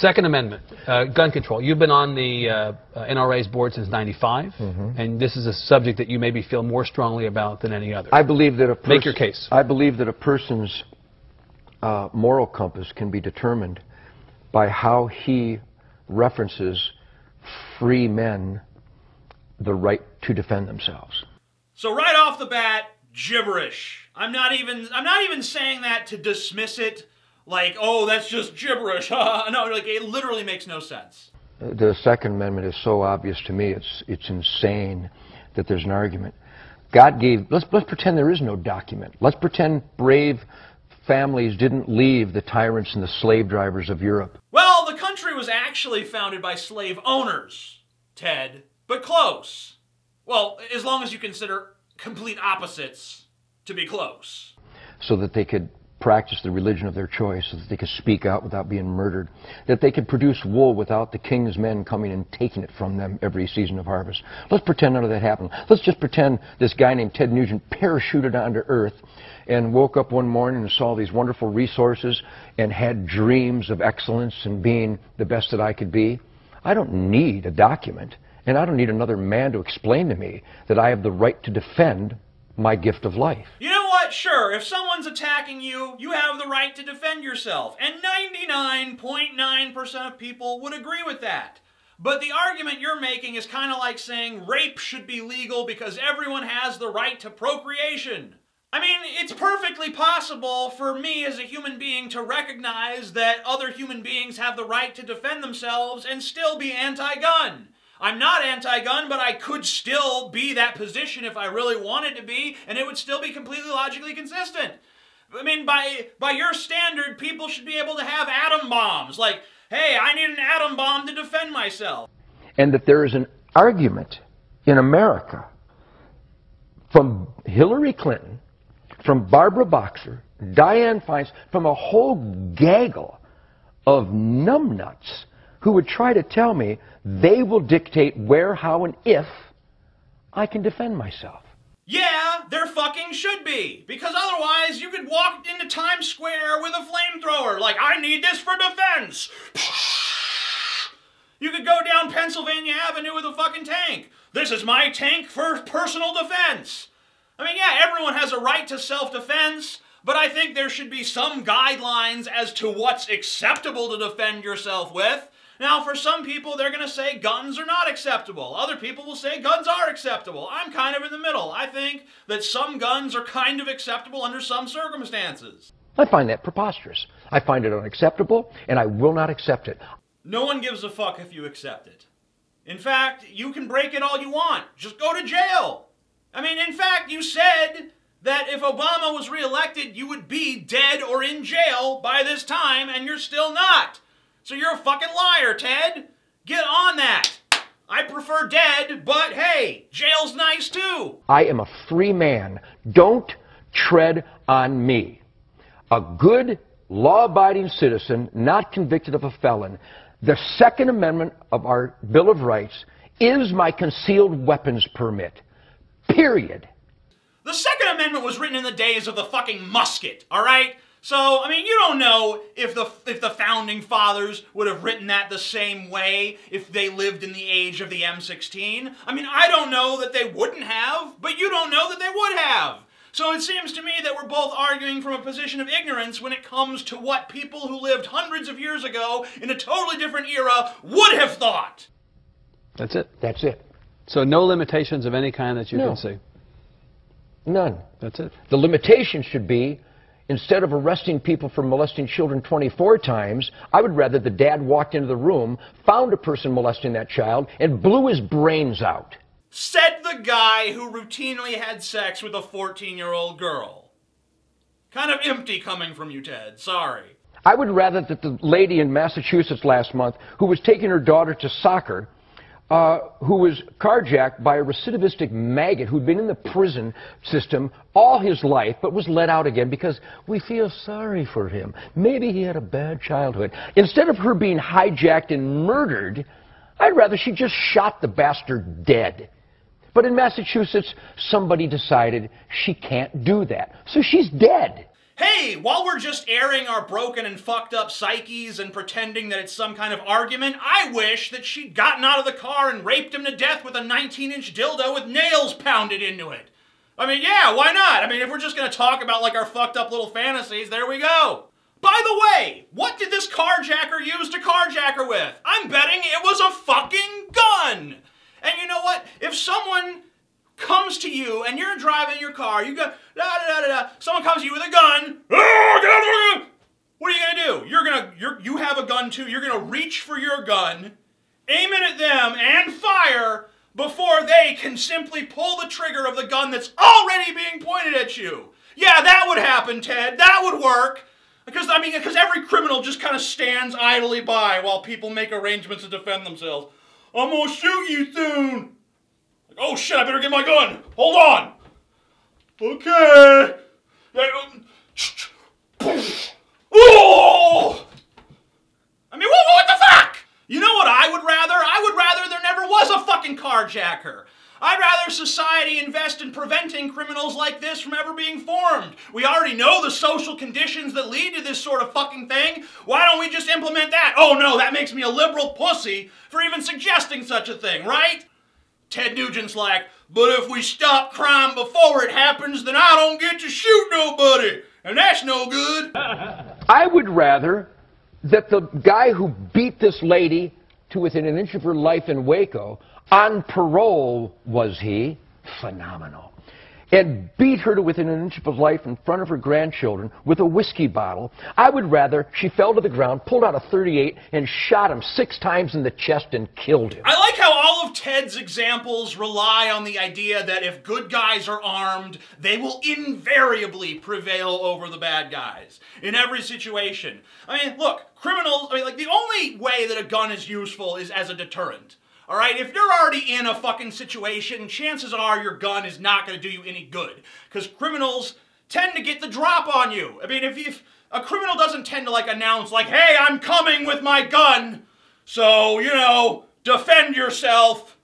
Second Amendment, gun control. You've been on the NRA's board since '95, and this is a subject that you maybe feel more strongly about than any other. I believe that make your case. I believe that a person's moral compass can be determined by how he references free men the right to defend themselves. So right off the bat, gibberish. I'm not even saying that to dismiss it. Like, oh, that's just gibberish. No, like, it literally makes no sense. The Second Amendment is so obvious to me, it's insane that there's an argument. God gave, let's pretend there is no document. Let's pretend brave families didn't leave the tyrants and the slave drivers of Europe. Well, the country was actually founded by slave owners, Ted, but close. Well, as long as you consider complete opposites to be close. So that they could practice the religion of their choice, so that they could speak out without being murdered, that they could produce wool without the king's men coming and taking it from them every season of harvest. Let's pretend none of that happened. Let's just pretend this guy named Ted Nugent parachuted onto Earth and woke up one morning and saw these wonderful resources and had dreams of excellence and being the best that I could be. I don't need a document, and I don't need another man to explain to me that I have the right to defend my gift of life. You know what? Sure, if someone's attacking you, you have the right to defend yourself. And 99.9% of people would agree with that. But the argument you're making is kind of like saying rape should be legal because everyone has the right to procreation. I mean, it's perfectly possible for me as a human being to recognize that other human beings have the right to defend themselves and still be anti-gun. I'm not anti-gun, but I could still be that position if I really wanted to be, and it would still be completely logically consistent. I mean, by your standard, people should be able to have atom bombs. Like, hey, I need an atom bomb to defend myself. And that there is an argument in America from Hillary Clinton, from Barbara Boxer, Diane Feinstein, from a whole gaggle of numbnuts who would try to tell me they will dictate where, how, and if I can defend myself. Yeah, there fucking should be, because otherwise you could walk into Times Square with a flamethrower, like, I need this for defense. You could go down Pennsylvania Avenue with a fucking tank. This is my tank for personal defense. I mean, yeah, everyone has a right to self-defense, but I think there should be some guidelines as to what's acceptable to defend yourself with. Now, for some people, they're going to say guns are not acceptable. Other people will say guns are acceptable. I'm kind of in the middle. I think that some guns are kind of acceptable under some circumstances. I find that preposterous. I find it unacceptable, and I will not accept it. No one gives a fuck if you accept it. In fact, you can break it all you want. Just go to jail. I mean, in fact, you said that if Obama was reelected, you would be dead or in jail by this time, and you're still not. So you're a fucking liar, Ted. Get on that. I prefer dead, but hey, jail's nice too. I am a free man. Don't tread on me. A good, law-abiding citizen, not convicted of a felon. The Second Amendment of our Bill of Rights is my concealed weapons permit. Period. The Second Amendment was written in the days of the fucking musket, all right? So, I mean, you don't know if the Founding Fathers would have written that the same way if they lived in the age of the M16. I mean, I don't know that they wouldn't have, but you don't know that they would have. So it seems to me that we're both arguing from a position of ignorance when it comes to what people who lived hundreds of years ago in a totally different era would have thought. That's it. That's it. So no limitations of any kind that you can see? None. That's it. The limitation should be, instead of arresting people for molesting children 24 times, I would rather the dad walked into the room, found a person molesting that child, and blew his brains out. Said the guy who routinely had sex with a 14-year-old girl. Kind of empty coming from you, Ted. Sorry. I would rather that the lady in Massachusetts last month who was taking her daughter to soccer, who was carjacked by a recidivistic maggot who'd been in the prison system all his life but was let out again because we feel sorry for him. Maybe he had a bad childhood. Instead of her being hijacked and murdered, I'd rather she just shot the bastard dead. But in Massachusetts, somebody decided she can't do that. So she's dead. hey, while we're just airing our broken and fucked up psyches and pretending that it's some kind of argument, I wish that she'd gotten out of the car and raped him to death with a 19-inch dildo with nails pounded into it. I mean, yeah, why not? I mean, if we're just gonna talk about, like, our fucked up little fantasies, there we go. By the way, what did this carjacker use to carjack her with? I'm betting it was a fucking gun! And you know what? If someone comes to you and you're driving your car, you go, da-da-da-da-da, someone comes to you with a gun, oh, get out of the gun! What are you gonna do? You have a gun too, you're gonna reach for your gun, aim it at them, and fire before they can simply pull the trigger of the gun that's already being pointed at you. Yeah, that would happen, Ted. That would work. Because, I mean, because every criminal just kind of stands idly by while people make arrangements to defend themselves. I'm gonna shoot you soon. Like, oh shit, I better get my gun. Hold on. Okay. Oh! I mean, what the fuck? You know what I would rather? I would rather there never was a fucking carjacker. I'd rather society invest in preventing criminals like this from ever being formed. We already know the social conditions that lead to this sort of fucking thing. Why don't we just implement that? Oh no, that makes me a liberal pussy for even suggesting such a thing, right? Ted Nugent's like, but if we stop crime before it happens, then I don't get to shoot nobody. And that's no good. I would rather that the guy who beat this lady to within an inch of her life in Waco, on parole was he, phenomenal, and beat her to within an inch of his life in front of her grandchildren with a whiskey bottle. I would rather she fell to the ground, pulled out a .38, and shot him 6 times in the chest and killed him. I like how all of Ted's examples rely on the idea that if good guys are armed, they will invariably prevail over the bad guys in every situation. I mean, look, criminals, I mean, like, the only way that a gun is useful is as a deterrent. All right, if you're already in a fucking situation, chances are your gun is not going to do you any good, because criminals tend to get the drop on you. I mean, if a criminal doesn't tend to, like, announce, like, hey, I'm coming with my gun, so, you know, defend yourself.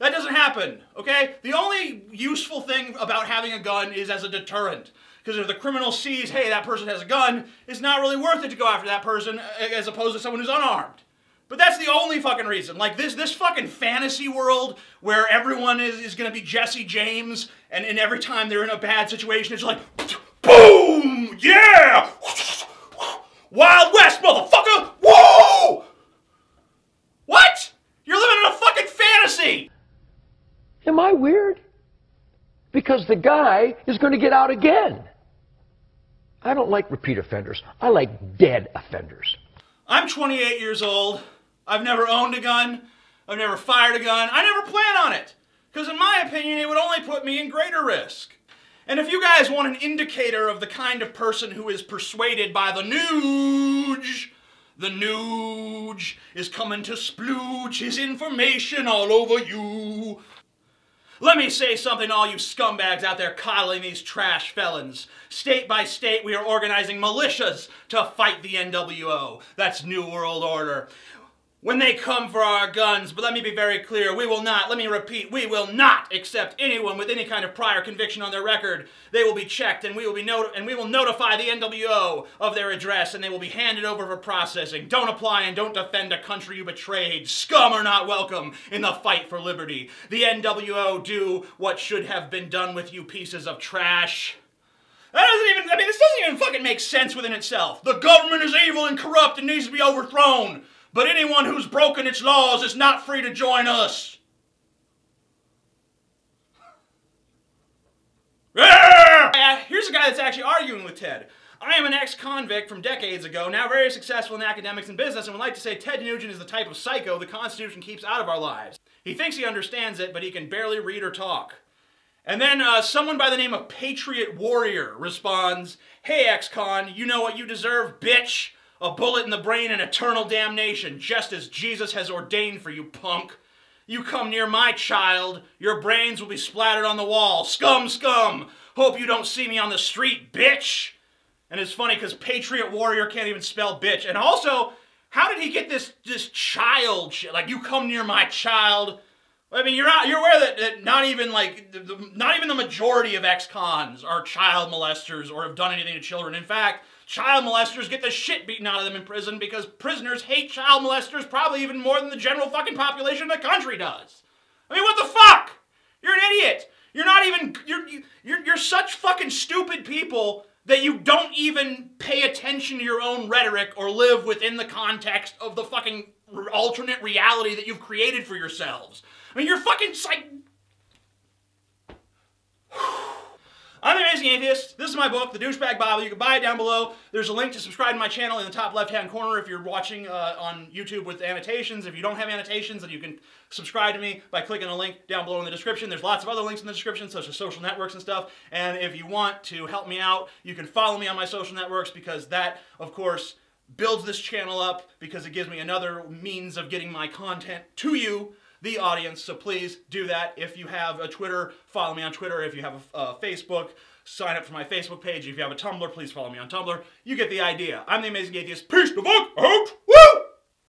That doesn't happen, okay? The only useful thing about having a gun is as a deterrent, because if the criminal sees, hey, that person has a gun, it's not really worth it to go after that person as opposed to someone who's unarmed. But that's the only fucking reason. Like, this fucking fantasy world where everyone is gonna be Jesse James, and every time they're in a bad situation, it's like, boom! Yeah! Wild West, motherfucker! Whoa! What? You're living in a fucking fantasy! Am I weird? Because the guy is gonna get out again. I don't like repeat offenders. I like dead offenders. I'm 28 years old. I've never owned a gun, I've never fired a gun, I never plan on it, because in my opinion it would only put me in greater risk. And if you guys want an indicator of the kind of person who is persuaded by the NUGE is coming to splooge his information all over you. Let me say something to all you scumbags out there coddling these trash felons. State by state, we are organizing militias to fight the NWO. That's New World Order. When they come for our guns, but let me be very clear, we will not, let me repeat, we will not accept anyone with any kind of prior conviction on their record. They will be checked, and we will notify the NWO of their address, and they will be handed over for processing. Don't apply and don't defend a country you betrayed. Scum are not welcome in the fight for liberty. The NWO do what should have been done with you pieces of trash. That doesn't even, I mean, this doesn't even fucking make sense within itself. The government is evil and corrupt and needs to be overthrown. But anyone who's broken its laws is not free to join us. Here's a guy that's actually arguing with Ted. I am an ex-convict from decades ago, now very successful in academics and business, and would like to say Ted Nugent is the type of psycho the Constitution keeps out of our lives. He thinks he understands it, but he can barely read or talk. And then someone by the name of Patriot Warrior responds, hey, ex-con, you know what you deserve, bitch. A bullet in the brain and eternal damnation, just as Jesus has ordained for you, punk. You come near my child, your brains will be splattered on the wall. Scum, scum! Hope you don't see me on the street, bitch! And it's funny because Patriot Warrior can't even spell bitch. And also, how did he get this child shit? Like, you come near my child, I mean, you're aware that not even like the majority of ex-cons are child molesters or have done anything to children. In fact, child molesters get the shit beaten out of them in prison because prisoners hate child molesters probably even more than the general fucking population of the country does. I mean, what the fuck? You're an idiot. You're not even you're such fucking stupid people that you don't even pay attention to your own rhetoric or live within the context of the fucking alternate reality that you've created for yourselves. I mean, you're fucking psych. I'm an Amazing Atheist. This is my book, The Douchebag Bible. You can buy it down below. There's a link to subscribe to my channel in the top left-hand corner if you're watching on YouTube with annotations. If you don't have annotations, then you can subscribe to me by clicking the link down below in the description. There's lots of other links in the description, such as social networks and stuff. And if you want to help me out, you can follow me on my social networks because that, of course, builds this channel up because it gives me another means of getting my content to you, the audience, so please do that. If you have a Twitter, follow me on Twitter. If you have a Facebook, sign up for my Facebook page. If you have a Tumblr, please follow me on Tumblr. You get the idea. I'm the Amazing Atheist. Peace the fuck out. Woo!